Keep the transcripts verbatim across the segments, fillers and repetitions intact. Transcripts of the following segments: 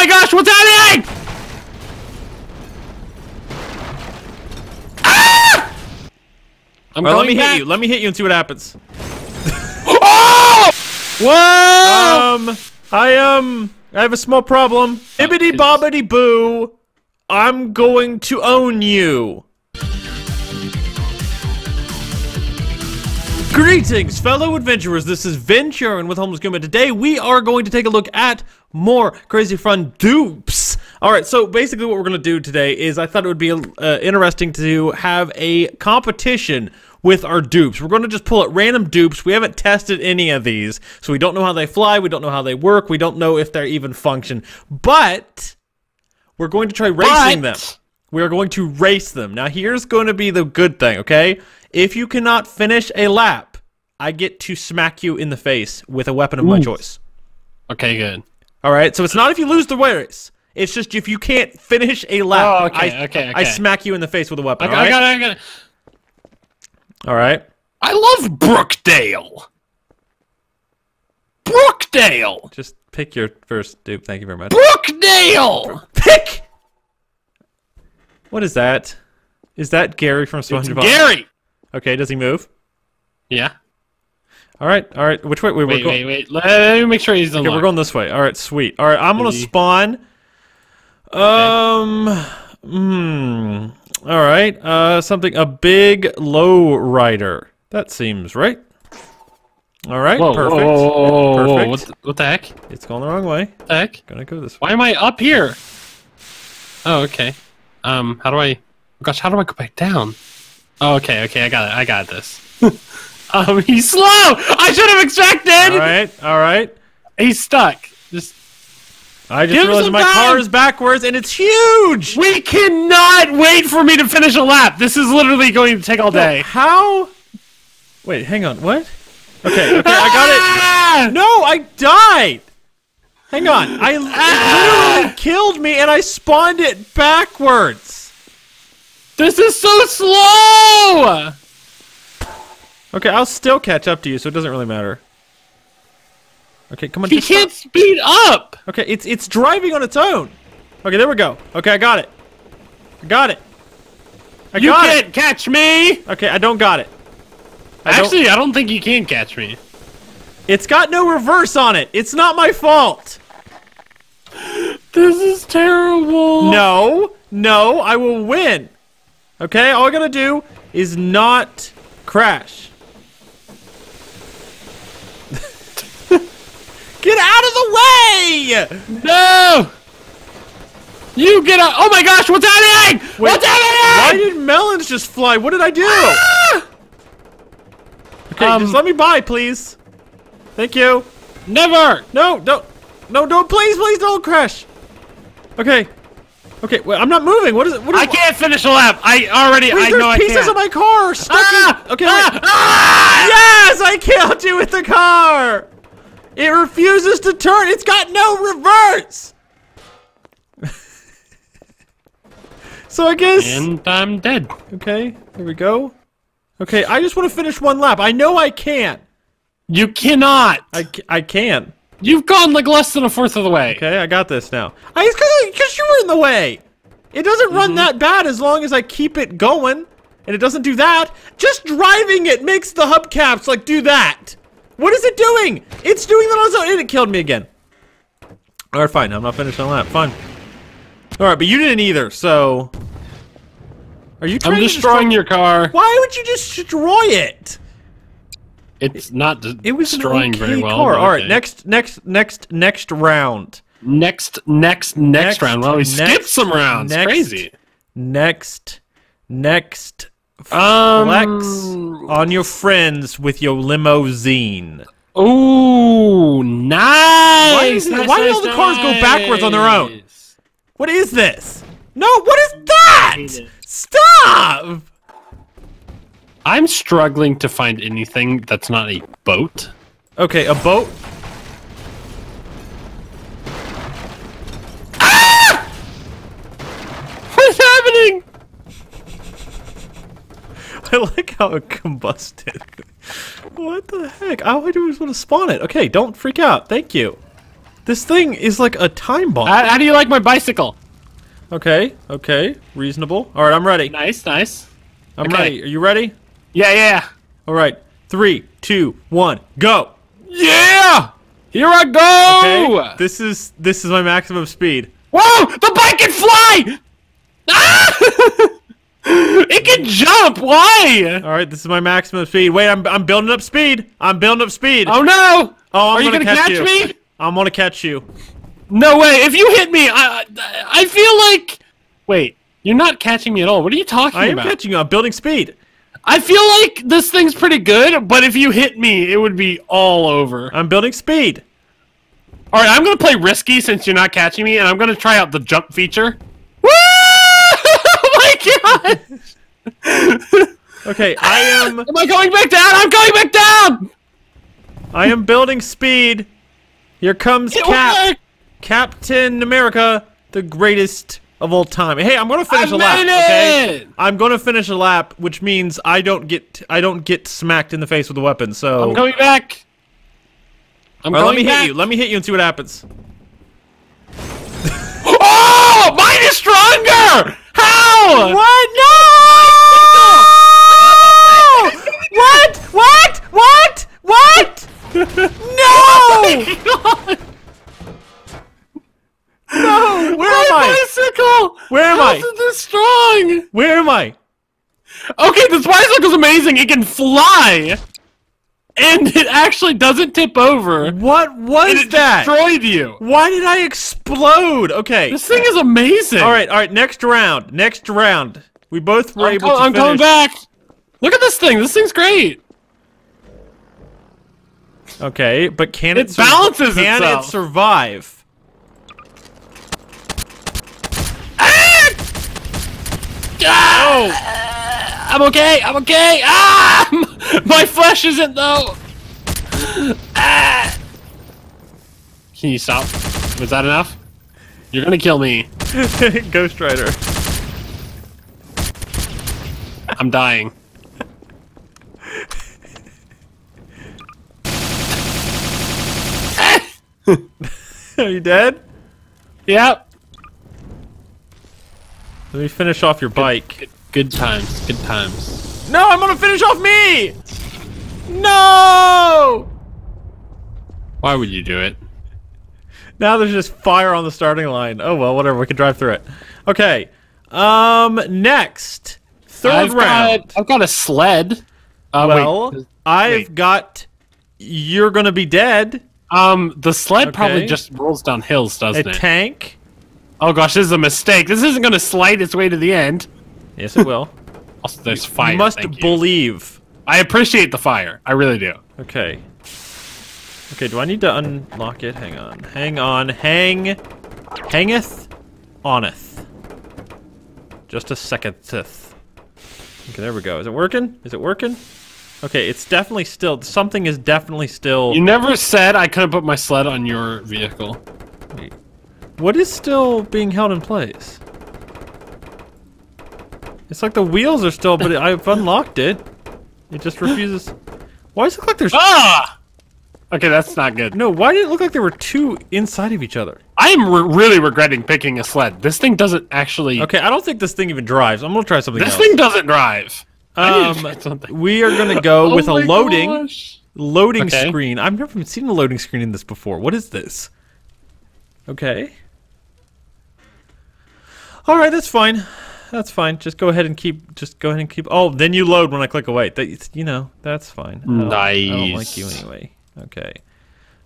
my gosh, what's happening? Ah! I'm well, going let me back. hit you. Let me hit you and see what happens. Oh! Whoa! Um, I um, I have a small problem. Bibbidi bobbidi boo. I'm going to own you. Greetings, fellow adventurers. This is Venturian with Homeless Guma. Today, we are going to take a look at more crazy fun dupes. All right, so basically what we're going to do today is I thought it would be uh, interesting to have a competition with our dupes. We're going to just pull at random dupes. We haven't tested any of these, so we don't know how they fly. We don't know how they work. We don't know if they even function, but we're going to try racing but. them. We are going to race them. Now, here's going to be the good thing, okay? If you cannot finish a lap, I get to smack you in the face with a weapon of Ooh. my choice. Okay, good. All right, so it's not if you lose the race. It's just if you can't finish a lap, oh, okay, I, okay, okay. I smack you in the face with a weapon, okay, all right? I got it, I got it. All right. I love Brookdale. Brookdale! Just pick your first dupe. Thank you very much. Brookdale! Pick! What is that? Is that Gary from SpongeBob? It's Gary! Okay, does he move? Yeah. Alright, alright. Which way? Wait, wait, wait, wait. Let me make sure he's okay, we're going this way. Alright, sweet. Alright, I'm gonna spawn. Um... Hmm... Okay. Alright, uh, something... A big low rider. That seems right. Alright, perfect. Whoa, whoa, whoa, perfect. Whoa, what, the, what the heck? It's going the wrong way. What the heck? Gonna go this way. Why am I up here? Oh, okay. Um, how do I... Gosh, how do I go back down? Oh, okay, okay, I got it. I got this. um, he's slow! I should have expected! Alright, alright. He's stuck. Just... I just realized my car is backwards, and it's huge! We cannot wait for me to finish a lap! This is literally going to take all day. No, how? Wait, hang on, what? Okay, okay, I got it. No, I died! Hang on, I it literally killed me, and I spawned it backwards! This is so slow! Okay, I'll still catch up to you, so it doesn't really matter. Okay, come on. He can't stop. speed up. Okay, it's it's driving on its own. Okay, there we go. Okay, I got it. I got it. I you got can't it. catch me. Okay, I don't got it. I Actually, don't... I don't think you can catch me. It's got no reverse on it. It's not my fault. This is terrible. No, no, I will win. Okay, all I gotta do is not crash. Get out of the way! No! You get out! Oh my gosh! What's happening? Wait, what's happening? Why did melons just fly? What did I do? Ah! Okay, um, just let me buy, please. Thank you. Never! No! Don't! No! Don't! Please! Please! Don't crash! Okay. Okay. Wait, I'm not moving. What is it? What is, I can't finish a lap. I already. Wait, I know I can't. There's pieces of my car stuck. Ah! In. Okay. Ah! Ah! Yes! I killed you with the car. It refuses to turn. It's got no reverse. So I guess. And I'm dead. Okay, here we go. Okay, I just want to finish one lap. I know I can't. You cannot. I, I can. You've gone like less than a fourth of the way. Okay, I got this now. I it's because you were in the way. It doesn't mm-hmm. run that bad as long as I keep it going, and it doesn't do that. Just driving it makes the hubcaps like do that. What is it doing? It's doing that on its own, and it killed me again. All right, fine. I'm not finishing on that. Fine. All right, but you didn't either. So, are you trying I'm destroying to destroy your car? Why would you destroy it? It's not. De it was destroying an okay very well. Car. All right, okay. next, next, next, next round. Next, next, next, next round. Well, we next, skipped some rounds. Next, Crazy. Next, next. Flex um, on your friends with your limousine. Ooh, nice! Why, is, nice, why nice, do all the nice. cars go backwards on their own? What is this? No, what is that? Stop! I'm struggling to find anything that's not a boat. Okay, a boat. Ah! What's happening? I like how it combusted. What the heck? All I do is want to spawn it. Okay, don't freak out. Thank you. This thing is like a time bomb. How, how do you like my bicycle? Okay, okay, reasonable. All right, I'm ready. Nice, nice. I'm okay. ready. Are you ready? Yeah, yeah. All right, three, two, one, go. Yeah! Here I go! Okay, this is this is my maximum speed. Whoa! The bike can fly! Ah! It can jump! Why? All right, this is my maximum speed. Wait, I'm I'm building up speed. I'm building up speed. Oh no! Oh, I'm Are you gonna, gonna catch, catch you. me? I'm gonna catch you. No way! If you hit me, I I feel like. Wait, you're not catching me at all. What are you talking about? I am about? catching you. I'm building speed. I feel like this thing's pretty good, but if you hit me, it would be all over. I'm building speed. All right, I'm gonna play risky since you're not catching me, and I'm gonna try out the jump feature. Woo! Oh my gosh! Okay, I am. Am I going back down? I'm going back down. I am building speed. Here comes it Cap, worked! Captain America, the greatest of all time. Hey, I'm gonna finish I a lap. Okay, it! I'm gonna finish a lap, which means I don't get I don't get smacked in the face with a weapon. So I'm going back. I'm right, going let me back. hit you. Let me hit you and see what happens. Oh, mine is stronger. How? What? No! What? What? What? What? No! No! Where My am I? Bicycle! Where am How I? Is this strong? Where am I? Okay, this bicycle's amazing. It can fly, and it actually doesn't tip over. What was and it that? Destroyed you. Why did I explode? Okay. This thing is amazing. All right, all right. Next round. Next round. We both were I'm able to I'm finish. coming back. Look at this thing. This thing's great. Okay, but can it, it balances can itself. it survive? Ah! Oh. I'm okay, I'm okay! Ah! My flesh isn't, though! Ah! Can you stop? Was that enough? You're gonna kill me. Ghost Rider. I'm dying. Are you dead? Yep. Let me finish off your bike. Good, good, good times, good times. No, I'm gonna finish off me! No! Why would you do it? Now there's just fire on the starting line. Oh well, whatever, we can drive through it. Okay, um, next. Third I've round. Got, I've got a sled. Uh, well, wait, I've wait. got... You're gonna be dead. Um, the sled okay. probably just rolls down hills, doesn't a it? A tank. Oh gosh, this is a mistake. This isn't going to slide its way to the end. Yes, it will. Also, there's you fire. Must Thank believe. You. I appreciate the fire. I really do. Okay. Okay, do I need to unlock it? Hang on. Hang on. Hang. Hangeth. Oneth. Just a secondeth. Okay, there we go. Is it working? Is it working? Okay, it's definitely still. Something is definitely still. You never said I couldn't put my sled on your vehicle. What is still being held in place? It's like the wheels are still, but it, I've unlocked it. It just refuses. Why does it look like there's? Ah! Okay, that's not good. No, why did it look like there were two inside of each other? I am re really regretting picking a sled. This thing doesn't actually. Okay, I don't think this thing even drives. I'm gonna try something. This else. thing doesn't drive. Um, we are gonna go oh with a loading, gosh. loading okay. screen. I've never even seen a loading screen in this before. What is this? Okay. All right, that's fine. That's fine. Just go ahead and keep. Just go ahead and keep. Oh, then you load when I click away. That, you know, that's fine. I nice. I don't like you anyway. Okay.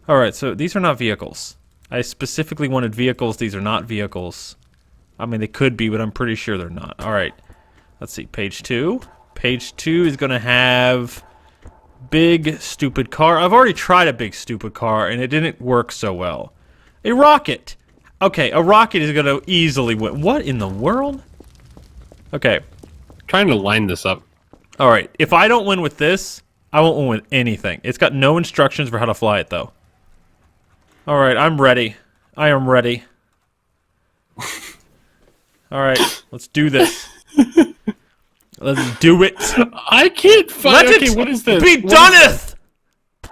All right. So these are not vehicles. I specifically wanted vehicles. These are not vehicles. I mean, they could be, but I'm pretty sure they're not. All right. Let's see. Page two. Page two is gonna have big stupid car. I've already tried a big stupid car, and it didn't work so well. A rocket. Okay, a rocket is going to easily win. What in the world? Okay. I'm trying to line this up. All right. If I don't win with this, I won't win with anything. It's got no instructions for how to fly it, though. All right. I'm ready. I am ready. All right. Let's do this. Let's do it. I can't find okay, it. What is this? Be doneth.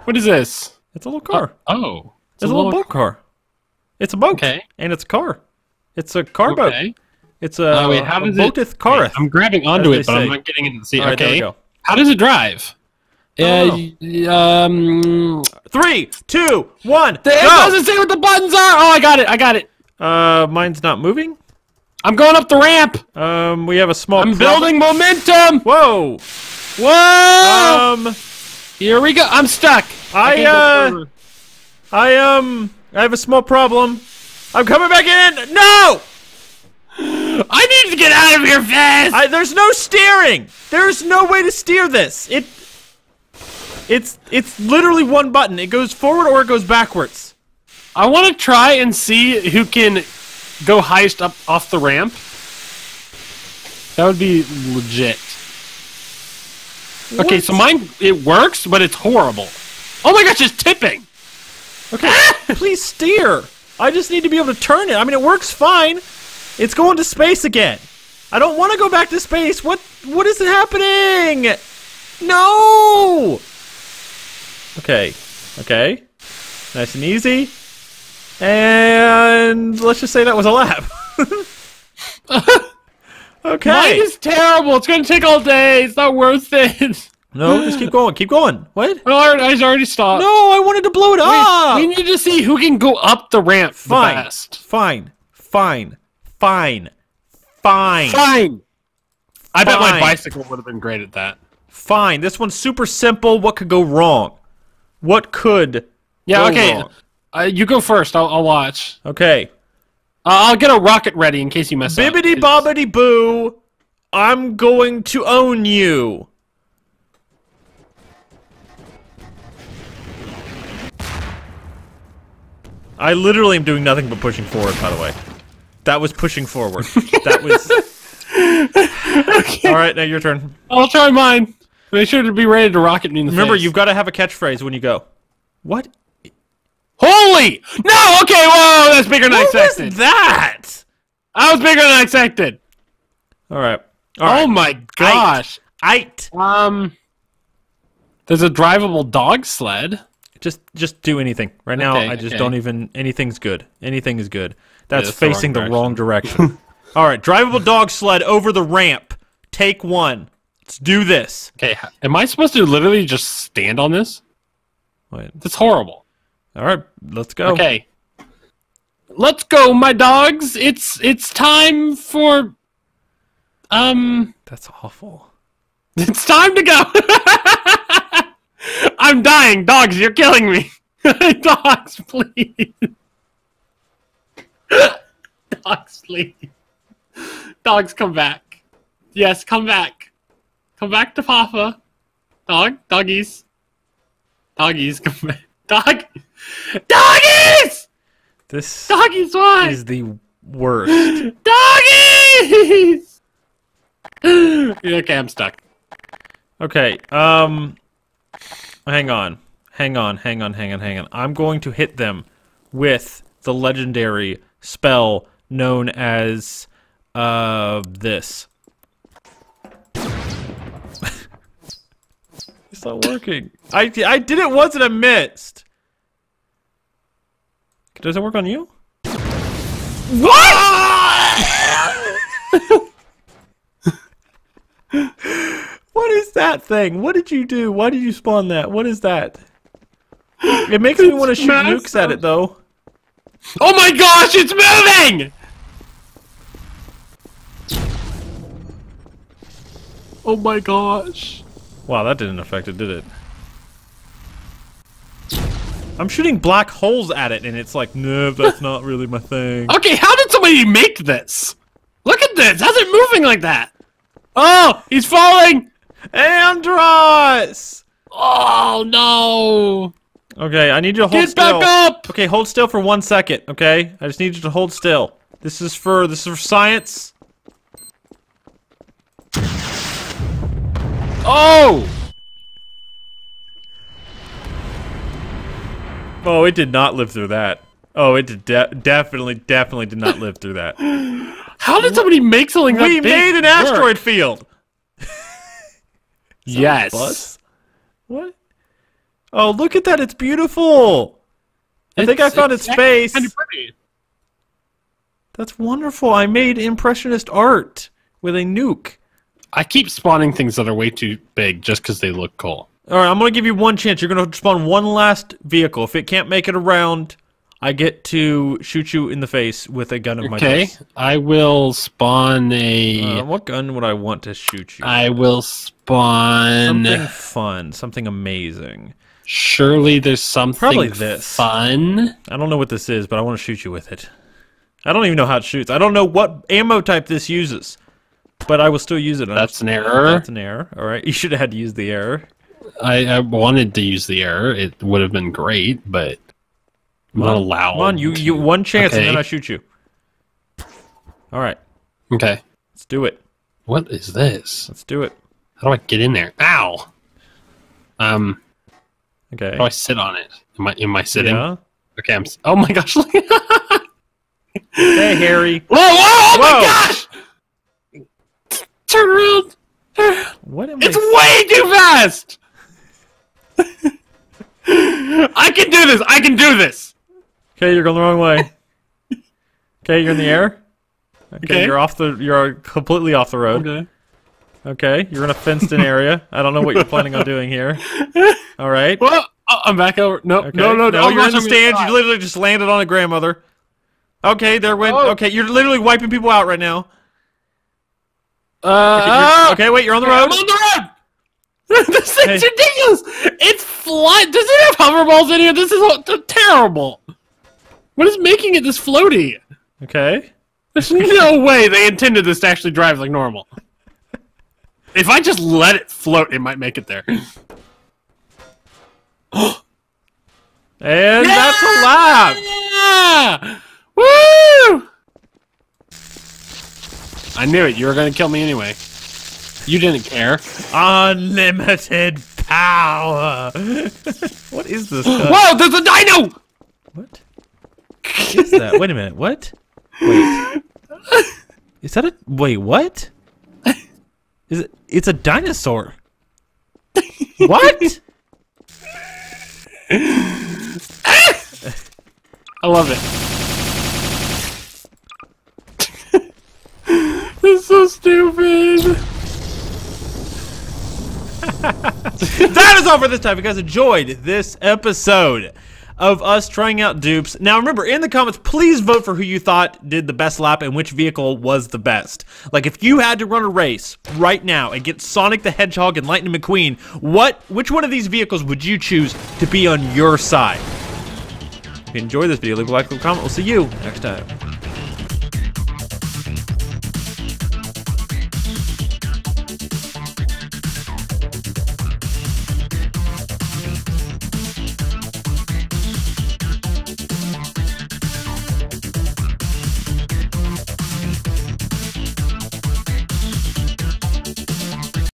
What is this? It's a little car. Uh, oh. It's, it's a little, little boat car. It's a boat. Okay. And it's a car. It's a car okay. boat. It's a, uh, wait, how a does boateth it... careth. I'm grabbing onto it, but say. I'm not getting into the sea. Right, okay. How does it drive? Uh, um, Three, two, one, go! It doesn't say what the buttons are! Oh, I got it, I got it. Uh, mine's not moving. I'm going up the ramp! Um, we have a small... I'm problem. building momentum! Whoa! Whoa! Um... Here we go, I'm stuck! I, I uh... I, um... I have a small problem. I'm coming back in! No! I need to get out of here fast! I, there's no steering! There's no way to steer this! It... It's it's literally one button. It goes forward or it goes backwards. I want to try and see who can go highest up off the ramp. That would be legit. What? Okay, so mine, it works, but it's horrible. Oh my gosh, it's tipping! Okay, please steer. I just need to be able to turn it. I mean, it works fine. It's going to space again. I don't want to go back to space. What? What is happening? No! Okay, okay, nice and easy, and let's just say that was a lap. Okay. Mine is terrible. It's gonna take all day. It's not worth it. No, just keep going. Keep going. What? No, I already stopped. No, I wanted to blow it Wait, up. We need to see who can go up the ramp fine. the best. Fine, fine, fine, fine, fine. Fine. I bet my bicycle would have been great at that. Fine. This one's super simple. What could go wrong? What could Yeah, go okay. wrong? Uh, you go first. I'll, I'll watch. Okay. Uh, I'll get a rocket ready in case you mess up. Bibbidi bobbidi boo. I'm going to own you. I literally am doing nothing but pushing forward, by the way. That was pushing forward. That was... Okay. All right, now your turn. I'll try mine. Make sure to be ready to rocket me in the Remember, face. Remember, you've got to have a catchphrase when you go. What? Holy! No! Okay, whoa, that's bigger than I expected. What was that? I was bigger than I expected. All right. All right. Oh my gosh. Eight. Eight. Um, there's a drivable dog sled. Just just do anything. Right now, okay, I just okay. don't even... Anything's good. Anything is good. That's, yeah, that's facing the wrong direction. The wrong direction. All right, drivable dog sled over the ramp. Take one. Let's do this. Okay, am I supposed to literally just stand on this? Wait. That's horrible. All right, let's go. Okay. Let's go, my dogs. It's it's time for um That's awful. It's time to go. I'm dying, dogs, you're killing me. Dogs, please. Dogs, please. Dogs, come back. Yes, come back. Come back to Papa. Dog, doggies. Doggies, come back. Dog. Doggies! This doggies, what? Is the worst. Doggies! Okay, I'm stuck. Okay, um... Hang on. Hang on, hang on, hang on, hang on. I'm going to hit them with the legendary spell known as... Uh, this. It's not working. I, I did it once and I missed. Does it work on you? What? What is that thing? What did you do? Why did you spawn that? What is that? It makes it's me want to shoot nukes up. at it, though. Oh my gosh, it's moving! Oh my gosh. Wow, that didn't affect it, did it? I'm shooting black holes at it, and it's like, no, that's not really my thing. Okay, how did somebody make this? Look at this! How's it moving like that? Oh, he's falling! Andross! Oh, no! Okay, I need you to hold Get still. Get back up! Okay, hold still for one second, okay? I just need you to hold still. This is for, this is for science. Oh! Oh, it did not live through that. Oh, it did de definitely, definitely did not live through that. How did somebody make something that big? We made an asteroid field! Yes. Bus? What? Oh, look at that, it's beautiful! I it's, think I found its, its face. Kind of pretty. That's wonderful. I made impressionist art with a nuke. I keep spawning things that are way too big just because they look cool. All right, I'm going to give you one chance. You're going to spawn one last vehicle. If it can't make it around, I get to shoot you in the face with a gun of my choice. Okay, I will spawn a... Uh, what gun would I want to shoot you? I will spawn... Something fun, something amazing. Surely there's something Probably this. fun. I don't know what this is, but I want to shoot you with it. I don't even know how it shoots. I don't know what ammo type this uses, but I will still use it. That's an error. That's an error. All right, you should have had to use the error. I, I wanted to use the error. It would have been great, but I'm not allowed. Come on, you, you one chance, okay, and then I shoot you. All right. Okay. Let's do it. What is this? Let's do it. How do I get in there? Ow. Um. Okay. How do I sit on it? Am I am I sitting? Yeah. Okay. I'm. Oh my gosh! Look. Hey, Harry. Whoa! Whoa! Oh whoa. My gosh! Turn around. What am it's I? It's way too fast. I can do this! I can do this! Okay, you're going the wrong way. Okay, you're in the air. Okay, okay, you're off the. You're completely off the road. Okay. Okay, you're in a fenced-in area. I don't know what you're planning on doing here. All right. Well, I'm back over. No, okay. no, no, no. no you're in the stands. You literally just landed on a grandmother. Okay, there went. Oh. Okay, you're literally wiping people out right now. Uh. Okay, okay wait. You're on the road. I'm on the road. This thing's hey. ridiculous! It's fly. Does it have hoverballs in here? This is all terrible. What is making it this floaty? Okay. There's no way they intended this to actually drive like normal. If I just let it float, it might make it there. And yeah! That's a lap! Yeah! Woo! I knew it. You were gonna kill me anyway. You didn't care. Unlimited power. What is this? Guy? Whoa, there's a dino! What? What is that? Wait a minute. What? Wait. Is that a wait? What? Is it? It's a dinosaur. What? I love it. This is so stupid. That is all for this time. If you guys enjoyed this episode of us trying out dupes. Now remember, in the comments, please vote for who you thought did the best lap and which vehicle was the best. Like, if you had to run a race right now and get Sonic the Hedgehog and Lightning McQueen, what, which one of these vehicles would you choose to be on your side? If you enjoyed this video, leave a like, leave a comment. We'll see you next time.